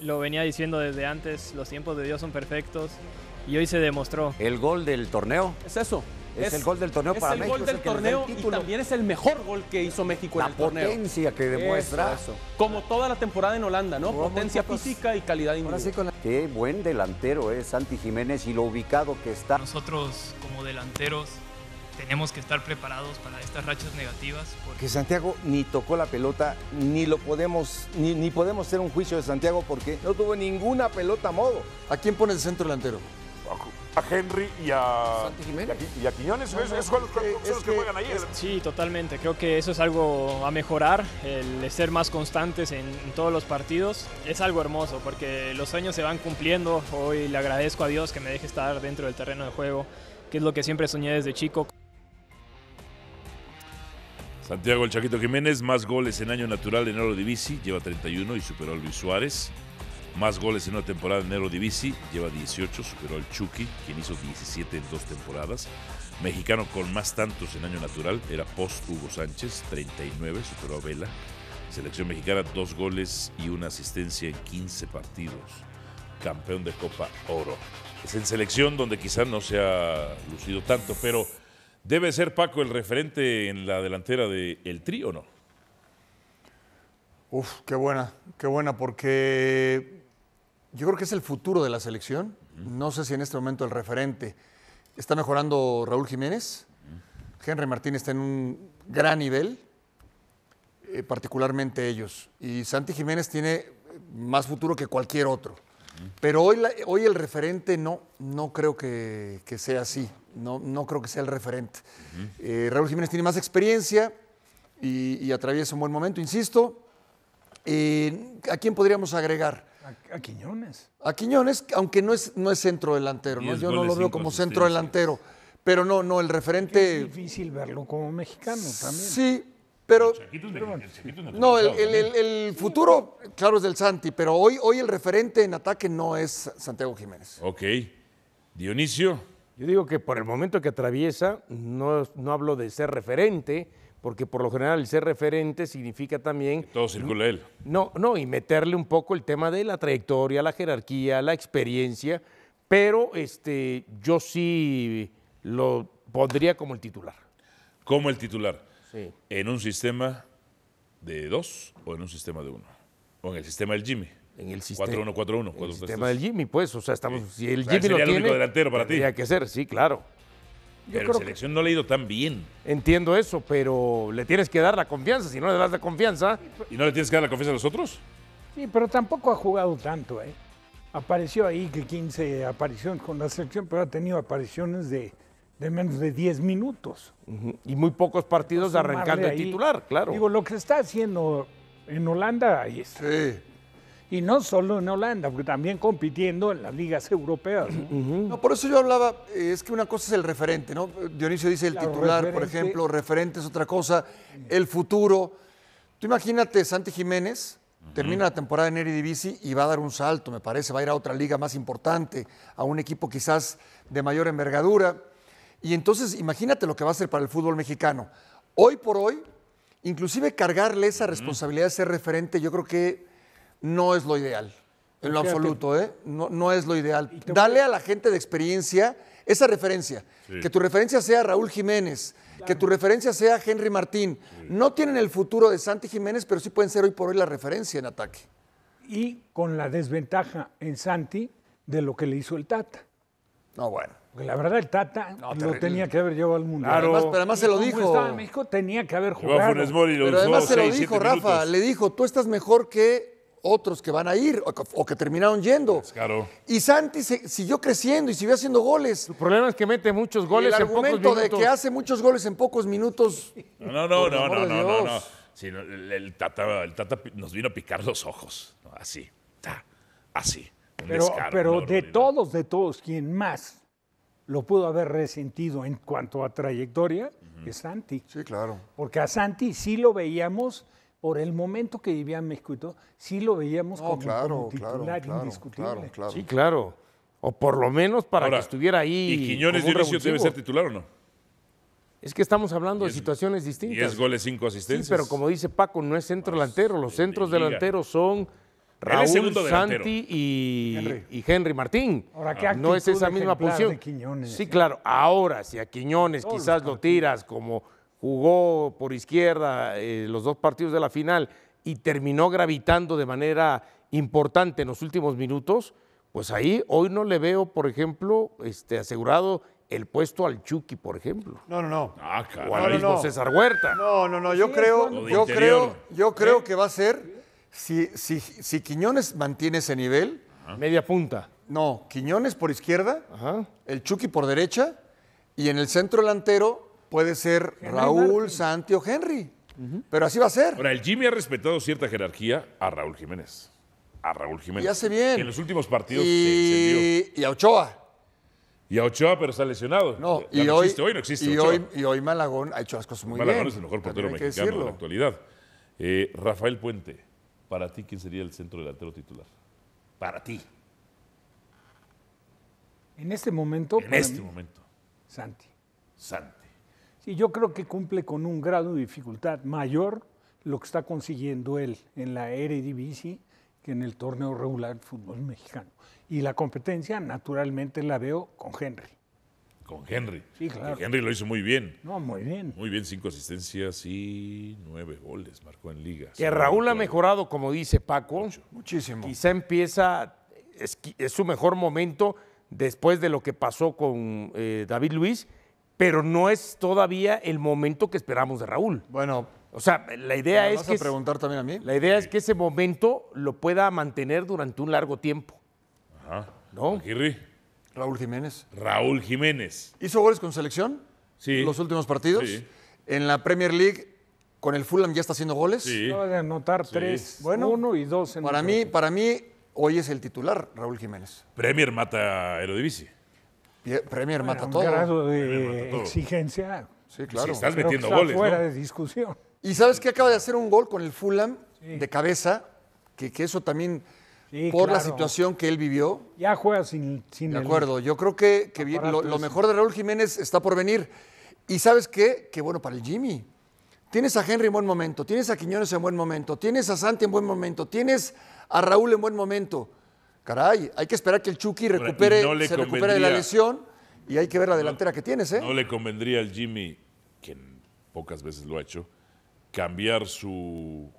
Lo venía diciendo desde antes, los tiempos de Dios son perfectos y hoy se demostró. ¿El gol del torneo? Es eso. Es el gol del torneo para México. Es el gol del torneo y también es el mejor gol que hizo México en el torneo. La potencia que demuestra. Eso. Como toda la temporada en Holanda, ¿no? Potencia física y calidad individual. Qué buen delantero es Santi Giménez y lo ubicado que está. Nosotros como delanteros tenemos que estar preparados para estas rachas negativas. Porque Santiago ni tocó la pelota, ni podemos hacer un juicio de Santiago porque no tuvo ninguna pelota a modo. ¿A quién pone el centro delantero? A Henry y a Quiñones, son los que juegan ahí. Sí, totalmente. Creo que eso es algo a mejorar, el ser más constantes en todos los partidos. Es algo hermoso porque los sueños se van cumpliendo. Hoy le agradezco a Dios que me deje estar dentro del terreno de juego, que es lo que siempre soñé desde chico. Santiago el Chaquito Giménez, más goles en año natural en Eredivisie, lleva 31 y superó a Luis Suárez. Más goles en una temporada en Eredivisie, lleva 18, superó al Chucky, quien hizo 17 en 2 temporadas. Mexicano con más tantos en año natural era post Hugo Sánchez, 39, superó a Vela. Selección mexicana, 2 goles y 1 asistencia en 15 partidos. Campeón de Copa Oro. Es en selección donde quizás no se ha lucido tanto, pero debe ser Paco el referente en la delantera del Tri, ¿o no? Uf, qué buena, porque yo creo que es el futuro de la selección. No sé si en este momento el referente. Está mejorando Raúl Jiménez. Henry Martín está en un gran nivel, particularmente ellos. Y Santi Giménez tiene más futuro que cualquier otro. Pero hoy el referente no creo que sea así. No creo que sea el referente. Raúl Jiménez tiene más experiencia y atraviesa un buen momento, insisto. ¿A quién podríamos agregar? A Quiñones. A Quiñones, aunque no es centro delantero, ¿no? Yo no lo veo como centro delantero, pero no, el referente... Es difícil verlo como mexicano también. Sí, pero... No, el futuro, claro, es del Santi, pero hoy el referente en ataque no es Santiago Giménez. Ok. Dionisio. Yo digo que por el momento que atraviesa, no hablo de ser referente, porque por lo general el ser referente significa también... Que todo circula él. No, y meterle un poco el tema de la trayectoria, la jerarquía, la experiencia, pero yo sí lo pondría como el titular. ¿Como el titular? Sí. ¿En un sistema de 2 o en un sistema de 1? ¿O en el sistema del Jimmy? En el sistema 4-1-4-1. El sistema del Jimmy, pues, o sea, estamos... Sí. Si el Jimmy lo tiene, el único delantero para ti. Tendría que ser, sí, claro. Pero la selección no le ha ido tan bien. Entiendo eso, pero le tienes que dar la confianza. Si no le das la confianza... ¿Y no le tienes que dar la confianza a los otros? Sí, pero tampoco ha jugado tanto. Apareció ahí que 15 apariciones con la selección, pero ha tenido apariciones de menos de 10 minutos. Y muy pocos partidos arrancando de titular, claro. Digo, lo que está haciendo en Holanda, ahí está. Sí. Y no solo en Holanda, porque también compitiendo en las ligas europeas, ¿no? No, por eso yo hablaba, es que una cosa es el referente, ¿no? Dionisio dice el titular, por ejemplo, referente es otra cosa, el futuro. Tú imagínate, Santi Giménez termina la temporada en Eredivisie y va a dar un salto, me parece, va a ir a otra liga más importante, a un equipo quizás de mayor envergadura. Y entonces imagínate lo que va a ser para el fútbol mexicano. Hoy por hoy, inclusive cargarle esa responsabilidad de ser referente, yo creo que no es lo ideal, en lo absoluto, ¿eh? No es lo ideal. Dale a la gente de experiencia esa referencia. Sí. Que tu referencia sea Raúl Jiménez, claro. Que tu referencia sea Henry Martín. Sí. No tienen el futuro de Santi Giménez, pero sí pueden ser hoy por hoy la referencia en ataque. Y con la desventaja en Santi de lo que le hizo el Tata. No, bueno. Porque la verdad el Tata lo tenía que haber llevado al Mundial. Claro. Pero además se lo dijo. Estaba en México, tenía que haber jugado. Funes Mori, pero además se lo dijo, Rafa. Le dijo, tú estás mejor que otros que van a ir o que terminaron yendo. Claro. Y Santi siguió creciendo y siguió haciendo goles. El problema es que mete muchos goles en pocos minutos. El argumento de que hace muchos goles en pocos minutos. No. Sí, el Tata nos vino a picar los ojos. Así, así. Pero de todos, quien más lo pudo haber resentido en cuanto a trayectoria es Santi. Sí, claro. Porque a Santi sí lo veíamos... Por el momento que vivía en México y todo, sí lo veíamos como titular indiscutible. Claro. Sí, claro. O por lo menos para ahora, que estuviera ahí. ¿Y Quiñones Dionisio debe ser titular o no? Es que estamos hablando de situaciones distintas. 10 goles, 5 asistencias. Sí, pero como dice Paco, no es centro delantero. Los centros delanteros son Raúl, Santi y Henry Martín. Ahora, no es esa misma posición. Sí, claro. Ahora, si a Quiñones quizás lo tiras como jugó por izquierda los dos partidos de la final y terminó gravitando de manera importante en los últimos minutos, pues ahí hoy no le veo, por ejemplo, asegurado el puesto al Chucky, por ejemplo. No, no, no. O al mismo César Huerta. No, no, no. Yo creo, yo creo que va a ser, si Quiñones mantiene ese nivel. Ajá. Media punta. No, Quiñones por izquierda, ajá, el Chucky por derecha, y en el centro delantero puede ser Raúl, Santi o Henry. Uh-huh. Pero así va a ser. Ahora, el Jimmy ha respetado cierta jerarquía a Raúl Jiménez. Y hace bien. En los últimos partidos se encendió. Y a Ochoa. Pero está lesionado. No, hoy Malagón ha hecho las cosas muy bien. Malagón es el mejor portero mexicano de la actualidad. Rafael Puente, para ti, ¿quién sería el centro delantero titular? Para ti. En este momento. En este momento. Santi. Santi. Sí, yo creo que cumple con un grado de dificultad mayor lo que está consiguiendo él en la Eredivisie que en el torneo regular del fútbol mexicano. Y la competencia, naturalmente, la veo con Henry. Con Henry. Sí, claro. Henry lo hizo muy bien. No, muy bien. Muy bien, 5 asistencias y 9 goles marcó en liga. Que Raúl ha mejorado, como dice Paco. Muchísimo. Quizá empieza, es su mejor momento después de lo que pasó con David Luis, pero no es todavía el momento que esperamos de Raúl. Bueno, o sea, la idea es que... ¿Vas a preguntar también a mí? La idea es que ese momento lo pueda mantener durante un largo tiempo. Ajá. ¿No? Aguirre. Raúl Jiménez. Raúl Jiménez. ¿Hizo goles con selección? Sí. ¿Los últimos partidos? Sí. En la Premier League, con el Fulham, ¿ya está haciendo goles? Sí. Acaba de anotar 3. Bueno, 1 y 2. En para mí, hoy es el titular, Raúl Jiménez. Premier mata Eredivisie. Premier mata todo. Un grado de exigencia. Sí, claro. Si estás metiendo goles, fuera de discusión. Y ¿sabes qué? Acaba de hacer un gol con el Fulham de cabeza, que eso también, sí, por la situación que él vivió. Ya juega sin de acuerdo, yo creo que lo mejor de Raúl Jiménez está por venir. Y ¿sabes qué? Que bueno, para el Jimmy. Tienes a Henry en buen momento, tienes a Quiñones en buen momento, tienes a Santi en buen momento, tienes a Raúl en buen momento. Caray, hay que esperar que el Chucky recupere, se recupere de la lesión y hay que ver la delantera que tienes, ¿eh? No le convendría al Jimmy, quien pocas veces lo ha hecho, cambiar su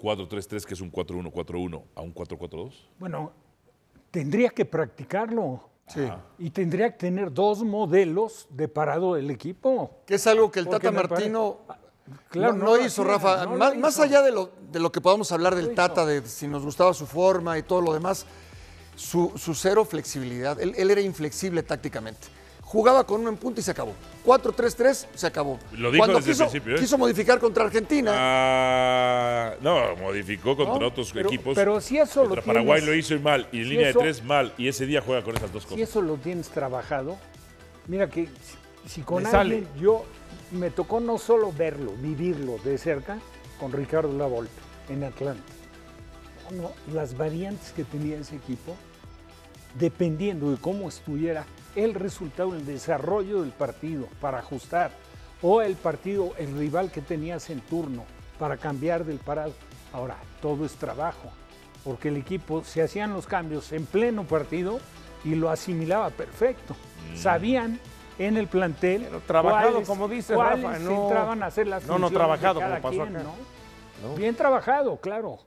4-3-3, que es un 4-1-4-1, a un 4-4-2? Bueno, tendría que practicarlo. Sí. Y tendría que tener 2 modelos de parado del equipo. Que es algo que el Tata Martino no hizo, Rafa. Más allá de lo que podamos hablar del Tata, de si nos gustaba su forma y todo lo demás, su cero flexibilidad. Él era inflexible tácticamente. Jugaba con 1 en punta y se acabó. 4-3-3, se acabó. Lo dijo cuando desde el principio. Quiso modificar contra Argentina. No, modificó contra otros equipos. Pero si eso lo tienes... Contra Paraguay lo hizo y mal, y en línea de 3 mal, y ese día juega con esas 2 cosas. Si eso lo tienes trabajado, mira que si con alguien... Yo me tocó no solo verlo, vivirlo de cerca, con Ricardo La Volpe en Atlanta. Las variantes que tenía ese equipo, dependiendo de cómo estuviera el resultado, el desarrollo del partido para ajustar, o el partido, el rival que tenías en turno para cambiar del parado. Ahora, todo es trabajo, porque el equipo se hacían los cambios en pleno partido y lo asimilaba perfecto. Sabían en el plantel, pero trabajado, cuáles, como dice Rafa, entraban a hacer las funciones de cada quien, ¿no? Bien trabajado, claro.